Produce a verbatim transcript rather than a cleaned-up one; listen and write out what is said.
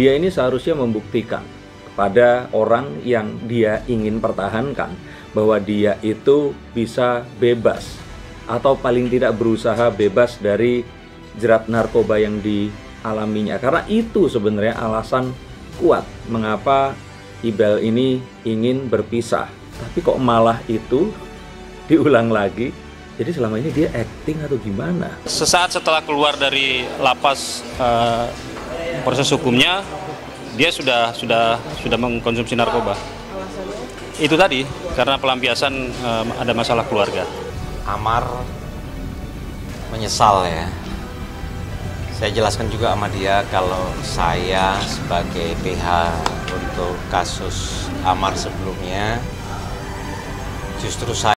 dia ini seharusnya membuktikan kepada orang yang dia ingin pertahankan bahwa dia itu bisa bebas atau paling tidak berusaha bebas dari jerat narkoba yang dialaminya. Karena itu sebenarnya alasan kuat mengapa Ibel ini ingin berpisah. Tapi kok malah itu diulang lagi. Jadi selama ini dia acting atau gimana? Sesaat setelah keluar dari lapas, uh, proses hukumnya dia sudah sudah sudah mengkonsumsi narkoba. Itu tadi karena pelampiasan um, ada masalah keluarga. Ammar menyesal ya. Saya jelaskan juga sama dia kalau saya sebagai P H untuk kasus Ammar sebelumnya, justru saya